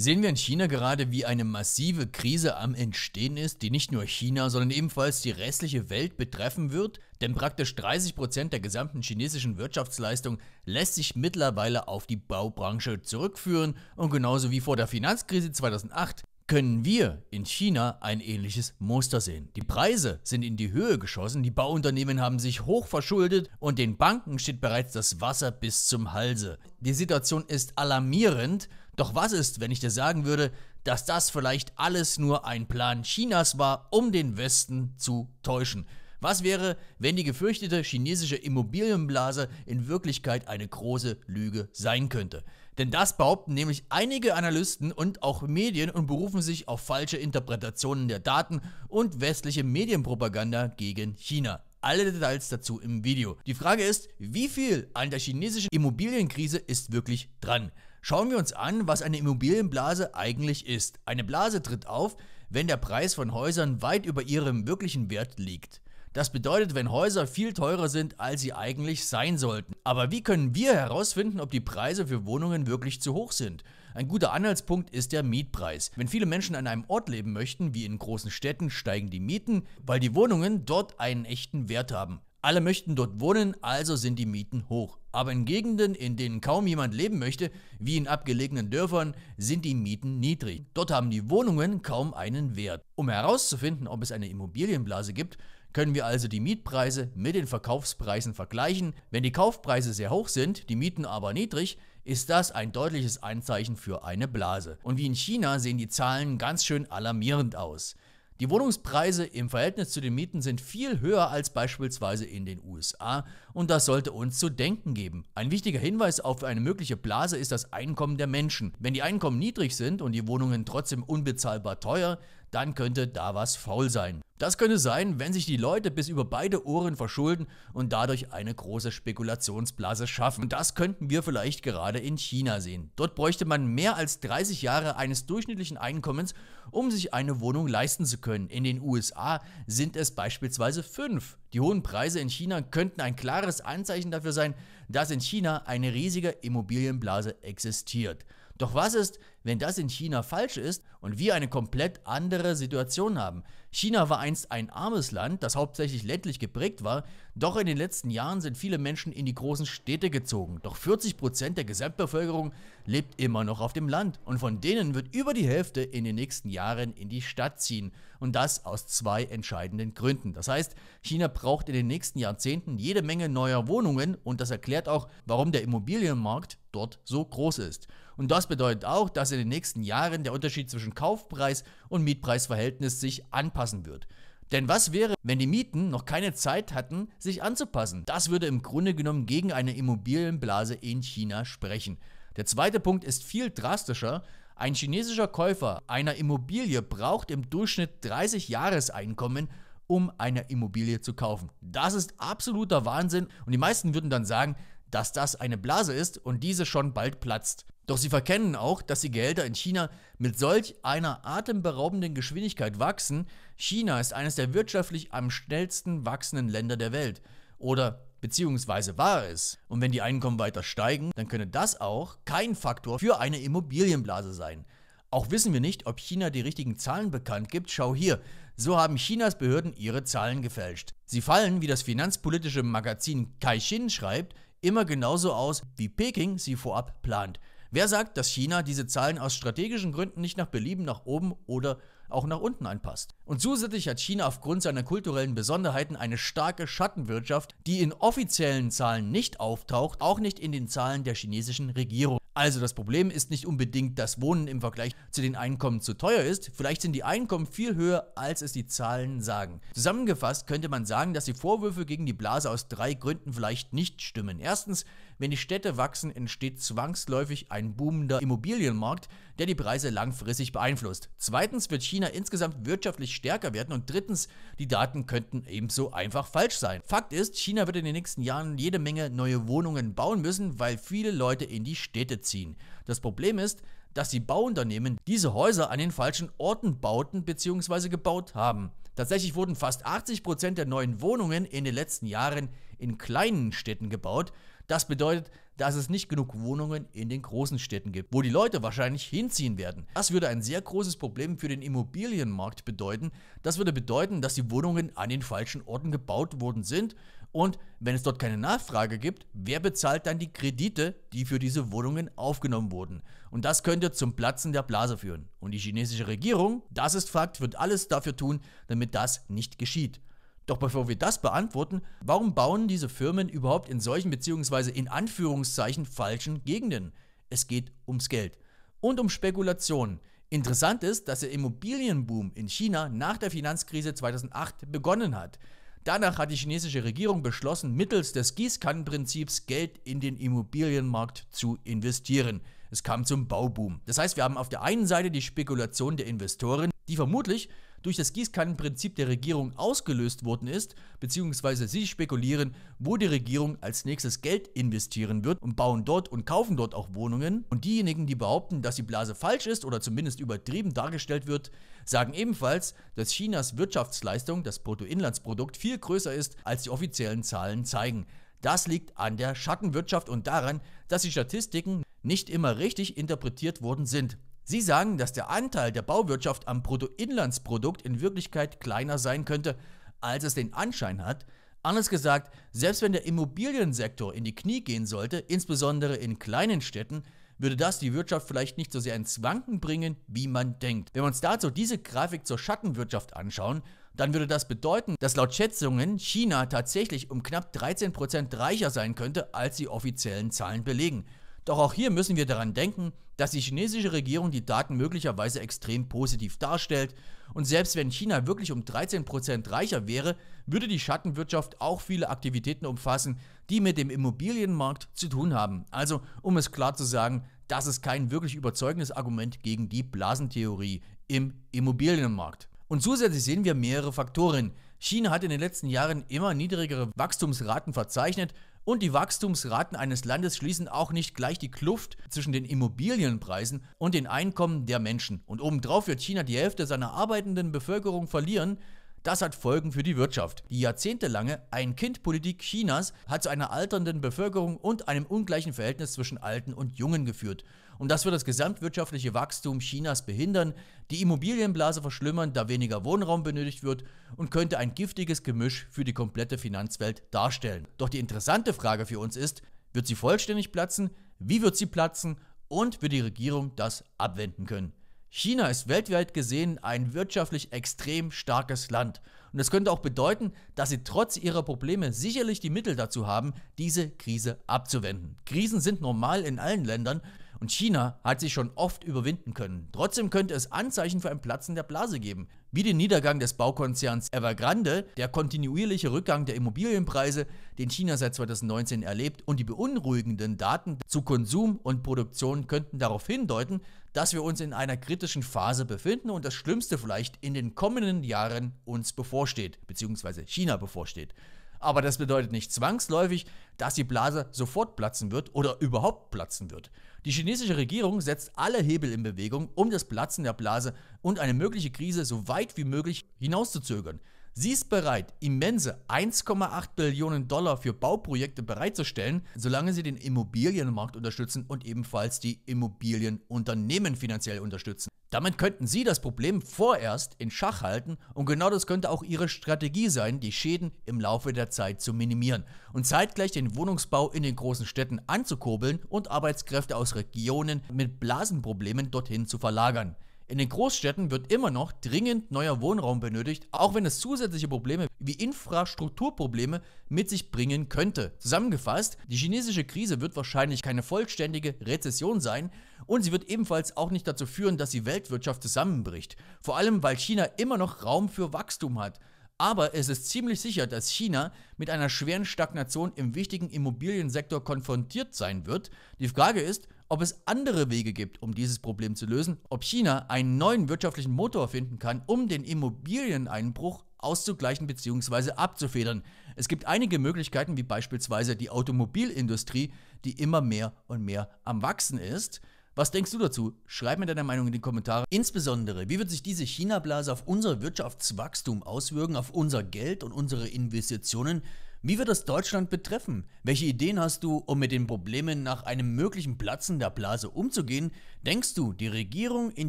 sehen wir in China gerade, wie eine massive Krise am Entstehen ist, die nicht nur China, sondern ebenfalls die restliche Welt betreffen wird, denn praktisch 30% der gesamten chinesischen Wirtschaftsleistung lässt sich mittlerweile auf die Baubranche zurückführen und genauso wie vor der Finanzkrise 2008 können wir in China ein ähnliches Muster sehen. Die Preise sind in die Höhe geschossen, die Bauunternehmen haben sich hoch verschuldet und den Banken steht bereits das Wasser bis zum Halse. Die Situation ist alarmierend, doch was ist, wenn ich dir sagen würde, dass das vielleicht alles nur ein Plan Chinas war, um den Westen zu täuschen? Was wäre, wenn die gefürchtete chinesische Immobilienblase in Wirklichkeit eine große Lüge sein könnte? Denn das behaupten nämlich einige Analysten und auch Medien und berufen sich auf falsche Interpretationen der Daten und westliche Medienpropaganda gegen China. Alle Details dazu im Video. Die Frage ist, wie viel an der chinesischen Immobilienkrise ist wirklich dran? Schauen wir uns an, was eine Immobilienblase eigentlich ist. Eine Blase tritt auf, wenn der Preis von Häusern weit über ihrem wirklichen Wert liegt. Das bedeutet, wenn Häuser viel teurer sind, als sie eigentlich sein sollten. Aber wie können wir herausfinden, ob die Preise für Wohnungen wirklich zu hoch sind? Ein guter Anhaltspunkt ist der Mietpreis. Wenn viele Menschen an einem Ort leben möchten, wie in großen Städten, steigen die Mieten, weil die Wohnungen dort einen echten Wert haben. Alle möchten dort wohnen, also sind die Mieten hoch. Aber in Gegenden, in denen kaum jemand leben möchte, wie in abgelegenen Dörfern, sind die Mieten niedrig. Dort haben die Wohnungen kaum einen Wert. Um herauszufinden, ob es eine Immobilienblase gibt, können wir also die Mietpreise mit den Verkaufspreisen vergleichen. Wenn die Kaufpreise sehr hoch sind, die Mieten aber niedrig, ist das ein deutliches Anzeichen für eine Blase. Und wie in China sehen die Zahlen ganz schön alarmierend aus. Die Wohnungspreise im Verhältnis zu den Mieten sind viel höher als beispielsweise in den USA und das sollte uns zu denken geben. Ein wichtiger Hinweis auf eine mögliche Blase ist das Einkommen der Menschen. Wenn die Einkommen niedrig sind und die Wohnungen trotzdem unbezahlbar teuer, dann könnte da was faul sein. Das könnte sein, wenn sich die Leute bis über beide Ohren verschulden und dadurch eine große Spekulationsblase schaffen. Und das könnten wir vielleicht gerade in China sehen. Dort bräuchte man mehr als 30 Jahre eines durchschnittlichen Einkommens, um sich eine Wohnung leisten zu können. In den USA sind es beispielsweise 5. Die hohen Preise in China könnten ein klares Anzeichen dafür sein, dass in China eine riesige Immobilienblase existiert. Doch was ist, wenn das in China falsch ist und wir eine komplett andere Situation haben? China war einst ein armes Land, das hauptsächlich ländlich geprägt war, doch in den letzten Jahren sind viele Menschen in die großen Städte gezogen. Doch 40% der Gesamtbevölkerung lebt immer noch auf dem Land und von denen wird über die Hälfte in den nächsten Jahren in die Stadt ziehen und das aus zwei entscheidenden Gründen. Das heißt, China braucht in den nächsten Jahrzehnten jede Menge neuer Wohnungen und das erklärt auch, warum der Immobilienmarkt dort so groß ist. Und das bedeutet auch, dass in den nächsten Jahren der Unterschied zwischen Kaufpreis und Mietpreisverhältnis sich anpassen wird. Denn was wäre, wenn die Mieten noch keine Zeit hatten, sich anzupassen? Das würde im Grunde genommen gegen eine Immobilienblase in China sprechen. Der zweite Punkt ist viel drastischer. Ein chinesischer Käufer einer Immobilie braucht im Durchschnitt 30 Jahreseinkommen, um eine Immobilie zu kaufen. Das ist absoluter Wahnsinn und die meisten würden dann sagen, dass das eine Blase ist und diese schon bald platzt. Doch sie verkennen auch, dass die Gehälter in China mit solch einer atemberaubenden Geschwindigkeit wachsen. China ist eines der wirtschaftlich am schnellsten wachsenden Länder der Welt. Oder beziehungsweise war es. Und wenn die Einkommen weiter steigen, dann könnte das auch kein Faktor für eine Immobilienblase sein. Auch wissen wir nicht, ob China die richtigen Zahlen bekannt gibt. Schau hier, so haben Chinas Behörden ihre Zahlen gefälscht. Sie fallen, wie das finanzpolitische Magazin Kaixin schreibt, immer genauso aus, wie Peking sie vorab plant. Wer sagt, dass China diese Zahlen aus strategischen Gründen nicht nach Belieben nach oben oder auch nach unten anpasst? Und zusätzlich hat China aufgrund seiner kulturellen Besonderheiten eine starke Schattenwirtschaft, die in offiziellen Zahlen nicht auftaucht, auch nicht in den Zahlen der chinesischen Regierung. Also das Problem ist nicht unbedingt, dass Wohnen im Vergleich zu den Einkommen zu teuer ist, vielleicht sind die Einkommen viel höher, als es die Zahlen sagen. Zusammengefasst könnte man sagen, dass die Vorwürfe gegen die Blase aus 3 Gründen vielleicht nicht stimmen. Erstens, wenn die Städte wachsen, entsteht zwangsläufig ein boomender Immobilienmarkt, der die Preise langfristig beeinflusst. Zweitens wird China insgesamt wirtschaftlich stärker werden und drittens, die Daten könnten ebenso einfach falsch sein. Fakt ist, China wird in den nächsten Jahren jede Menge neue Wohnungen bauen müssen, weil viele Leute in die Städte ziehen. Das Problem ist, dass die Bauunternehmen diese Häuser an den falschen Orten bauten bzw. gebaut haben. Tatsächlich wurden fast 80% der neuen Wohnungen in den letzten Jahren in kleinen Städten gebaut. Das bedeutet, dass es nicht genug Wohnungen in den großen Städten gibt, wo die Leute wahrscheinlich hinziehen werden. Das würde ein sehr großes Problem für den Immobilienmarkt bedeuten. Das würde bedeuten, dass die Wohnungen an den falschen Orten gebaut worden sind. Und wenn es dort keine Nachfrage gibt, wer bezahlt dann die Kredite, die für diese Wohnungen aufgenommen wurden? Und das könnte zum Platzen der Blase führen. Und die chinesische Regierung, das ist Fakt, wird alles dafür tun, damit das nicht geschieht. Doch bevor wir das beantworten, warum bauen diese Firmen überhaupt in solchen bzw. in Anführungszeichen falschen Gegenden? Es geht ums Geld und um Spekulationen. Interessant ist, dass der Immobilienboom in China nach der Finanzkrise 2008 begonnen hat. Danach hat die chinesische Regierung beschlossen, mittels des Gießkannenprinzips Geld in den Immobilienmarkt zu investieren. Es kam zum Bauboom. Das heißt, wir haben auf der einen Seite die Spekulation der Investoren, die vermutlich durch das Gießkannenprinzip der Regierung ausgelöst worden ist, beziehungsweise sie spekulieren, wo die Regierung als nächstes Geld investieren wird und bauen dort und kaufen dort auch Wohnungen. Und diejenigen, die behaupten, dass die Blase falsch ist oder zumindest übertrieben dargestellt wird, sagen ebenfalls, dass Chinas Wirtschaftsleistung, das Bruttoinlandsprodukt, viel größer ist, als die offiziellen Zahlen zeigen. Das liegt an der Schattenwirtschaft und daran, dass die Statistiken nicht immer richtig interpretiert worden sind. Sie sagen, dass der Anteil der Bauwirtschaft am Bruttoinlandsprodukt in Wirklichkeit kleiner sein könnte, als es den Anschein hat. Anders gesagt, selbst wenn der Immobiliensektor in die Knie gehen sollte, insbesondere in kleinen Städten, würde das die Wirtschaft vielleicht nicht so sehr ins Wanken bringen, wie man denkt. Wenn wir uns dazu diese Grafik zur Schattenwirtschaft anschauen, dann würde das bedeuten, dass laut Schätzungen China tatsächlich um knapp 13% reicher sein könnte, als die offiziellen Zahlen belegen. Doch auch hier müssen wir daran denken, dass die chinesische Regierung die Daten möglicherweise extrem positiv darstellt. Und selbst wenn China wirklich um 13% reicher wäre, würde die Schattenwirtschaft auch viele Aktivitäten umfassen, die mit dem Immobilienmarkt zu tun haben. Also, um es klar zu sagen, das ist kein wirklich überzeugendes Argument gegen die Blasentheorie im Immobilienmarkt. Und zusätzlich sehen wir mehrere Faktoren. China hat in den letzten Jahren immer niedrigere Wachstumsraten verzeichnet. Und die Wachstumsraten eines Landes schließen auch nicht gleich die Kluft zwischen den Immobilienpreisen und den Einkommen der Menschen. Und obendrauf wird China die Hälfte seiner arbeitenden Bevölkerung verlieren. Das hat Folgen für die Wirtschaft. Die jahrzehntelange Ein-Kind-Politik Chinas hat zu einer alternden Bevölkerung und einem ungleichen Verhältnis zwischen Alten und Jungen geführt. Und das wird das gesamtwirtschaftliche Wachstum Chinas behindern, die Immobilienblase verschlimmern, da weniger Wohnraum benötigt wird und könnte ein giftiges Gemisch für die komplette Finanzwelt darstellen. Doch die interessante Frage für uns ist, wird sie vollständig platzen? Wie wird sie platzen? Und wird die Regierung das abwenden können? China ist weltweit gesehen ein wirtschaftlich extrem starkes Land. Und das könnte auch bedeuten, dass sie trotz ihrer Probleme sicherlich die Mittel dazu haben, diese Krise abzuwenden. Krisen sind normal in allen Ländern und China hat sich schon oft überwinden können. Trotzdem könnte es Anzeichen für ein Platzen der Blase geben, wie den Niedergang des Baukonzerns Evergrande, der kontinuierliche Rückgang der Immobilienpreise, den China seit 2019 erlebt, und die beunruhigenden Daten zu Konsum und Produktion könnten darauf hindeuten, dass wir uns in einer kritischen Phase befinden und das Schlimmste vielleicht in den kommenden Jahren uns bevorsteht, beziehungsweise China bevorsteht. Aber das bedeutet nicht zwangsläufig, dass die Blase sofort platzen wird oder überhaupt platzen wird. Die chinesische Regierung setzt alle Hebel in Bewegung, um das Platzen der Blase und eine mögliche Krise so weit wie möglich hinauszuzögern. Sie ist bereit, immense $1,8 Billionen für Bauprojekte bereitzustellen, solange sie den Immobilienmarkt unterstützen und ebenfalls die Immobilienunternehmen finanziell unterstützen. Damit könnten sie das Problem vorerst in Schach halten und genau das könnte auch ihre Strategie sein, die Schäden im Laufe der Zeit zu minimieren und zeitgleich den Wohnungsbau in den großen Städten anzukurbeln und Arbeitskräfte aus Regionen mit Blasenproblemen dorthin zu verlagern. In den Großstädten wird immer noch dringend neuer Wohnraum benötigt, auch wenn es zusätzliche Probleme wie Infrastrukturprobleme mit sich bringen könnte. Zusammengefasst, die chinesische Krise wird wahrscheinlich keine vollständige Rezession sein und sie wird ebenfalls auch nicht dazu führen, dass die Weltwirtschaft zusammenbricht. Vor allem, weil China immer noch Raum für Wachstum hat. Aber es ist ziemlich sicher, dass China mit einer schweren Stagnation im wichtigen Immobiliensektor konfrontiert sein wird. Die Frage ist, ob es andere Wege gibt, um dieses Problem zu lösen, ob China einen neuen wirtschaftlichen Motor finden kann, um den Immobilieneinbruch auszugleichen bzw. abzufedern. Es gibt einige Möglichkeiten, wie beispielsweise die Automobilindustrie, die immer mehr und mehr am Wachsen ist. Was denkst du dazu? Schreib mir deine Meinung in die Kommentare. Insbesondere, wie wird sich diese China-Blase auf unser Wirtschaftswachstum auswirken, auf unser Geld und unsere Investitionen? Wie wird das Deutschland betreffen? Welche Ideen hast du, um mit den Problemen nach einem möglichen Platzen der Blase umzugehen? Denkst du, die Regierung in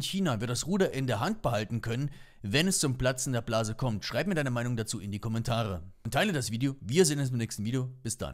China wird das Ruder in der Hand behalten können, wenn es zum Platzen der Blase kommt? Schreib mir deine Meinung dazu in die Kommentare. Und teile das Video. Wir sehen uns im nächsten Video. Bis dann.